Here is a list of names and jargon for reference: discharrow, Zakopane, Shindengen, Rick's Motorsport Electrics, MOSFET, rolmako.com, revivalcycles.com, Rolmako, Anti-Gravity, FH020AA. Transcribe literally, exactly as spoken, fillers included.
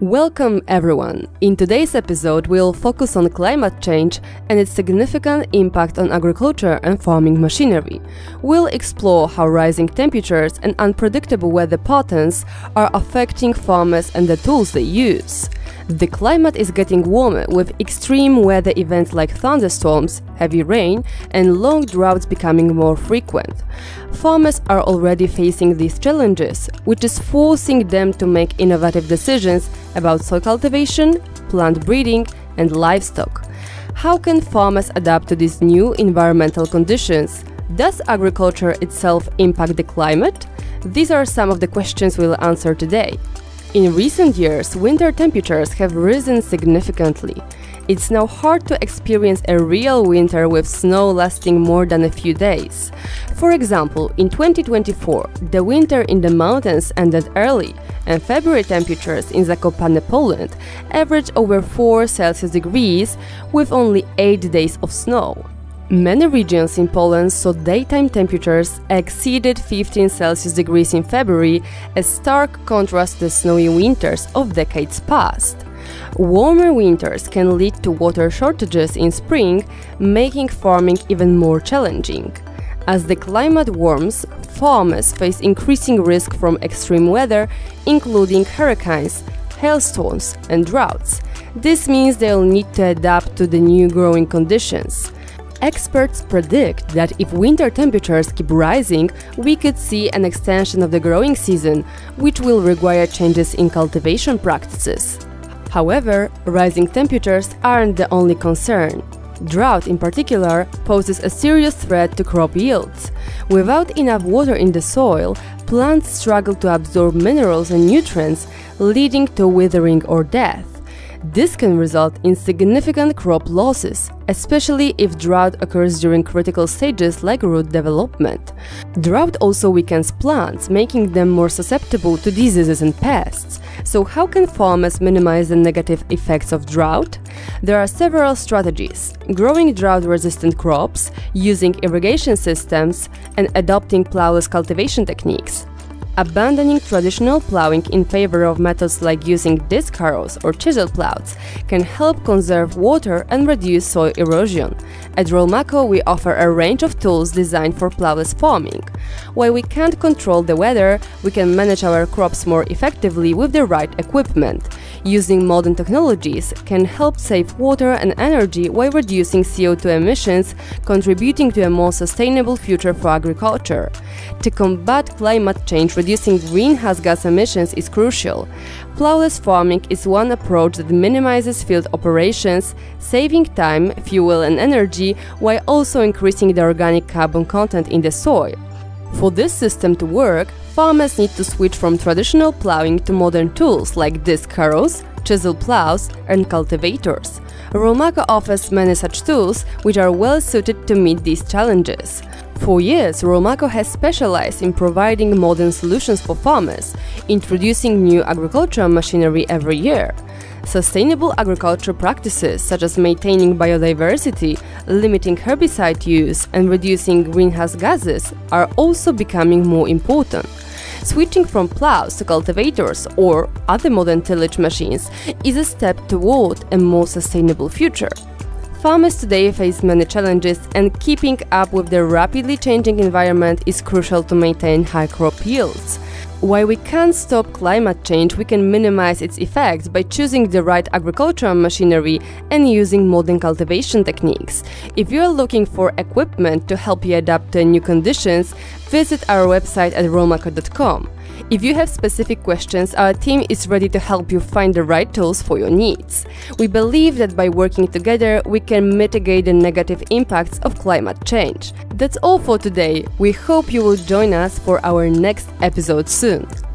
Welcome everyone! In today's episode we'll focus on climate change and its significant impact on agriculture and farming machinery. We'll explore how rising temperatures and unpredictable weather patterns are affecting farmers and the tools they use. The climate is getting warmer, with extreme weather events like thunderstorms, heavy rain, and long droughts becoming more frequent. Farmers are already facing these challenges, which is forcing them to make innovative decisions about soil cultivation, plant breeding, and livestock. How can farmers adapt to these new environmental conditions? Does agriculture itself impact the climate? These are some of the questions we'll answer today. In recent years, winter temperatures have risen significantly. It's now hard to experience a real winter with snow lasting more than a few days. For example, in twenty twenty-four, the winter in the mountains ended early, and February temperatures in Zakopane, Poland, averaged over four Celsius degrees, with only eight days of snow. Many regions in Poland saw daytime temperatures exceeded fifteen Celsius degrees in February, a stark contrast to the snowy winters of decades past. Warmer winters can lead to water shortages in spring, making farming even more challenging. As the climate warms, farmers face increasing risk from extreme weather, including hurricanes, hailstorms, and droughts. This means they'll need to adapt to the new growing conditions. Experts predict that if winter temperatures keep rising, we could see an extension of the growing season, which will require changes in cultivation practices. However, rising temperatures aren't the only concern. Drought, in particular, poses a serious threat to crop yields. Without enough water in the soil, plants struggle to absorb minerals and nutrients, leading to withering or death. This can result in significant crop losses, especially if drought occurs during critical stages like root development. Drought also weakens plants, making them more susceptible to diseases and pests. So how can farmers minimize the negative effects of drought? There are several strategies: growing drought-resistant crops, using irrigation systems, and adopting plowless cultivation techniques. Abandoning traditional plowing in favor of methods like using disc harrows or chisel plows can help conserve water and reduce soil erosion. At Rolmako, we offer a range of tools designed for plowless farming. While we can't control the weather, we can manage our crops more effectively with the right equipment. Using modern technologies can help save water and energy while reducing C O two emissions, contributing to a more sustainable future for agriculture. To combat climate change, reducing greenhouse gas emissions is crucial. Plowless farming is one approach that minimizes field operations, saving time, fuel and energy, while also increasing the organic carbon content in the soil. For this system to work, farmers need to switch from traditional plowing to modern tools like disc harrows, chisel plows, and cultivators. Rolmako offers many such tools, which are well suited to meet these challenges. For years, Rolmako has specialized in providing modern solutions for farmers, introducing new agricultural machinery every year. Sustainable agriculture practices, such as maintaining biodiversity, limiting herbicide use, and reducing greenhouse gases, are also becoming more important. Switching from plows to cultivators or other modern tillage machines is a step toward a more sustainable future. Farmers today face many challenges, and keeping up with the rapidly changing environment is crucial to maintain high crop yields. While we can't stop climate change, we can minimize its effects by choosing the right agricultural machinery and using modern cultivation techniques. If you're looking for equipment to help you adapt to new conditions, visit our website at rolmako dot com. If you have specific questions, our team is ready to help you find the right tools for your needs. We believe that by working together, we can mitigate the negative impacts of climate change. That's all for today. We hope you will join us for our next episode soon.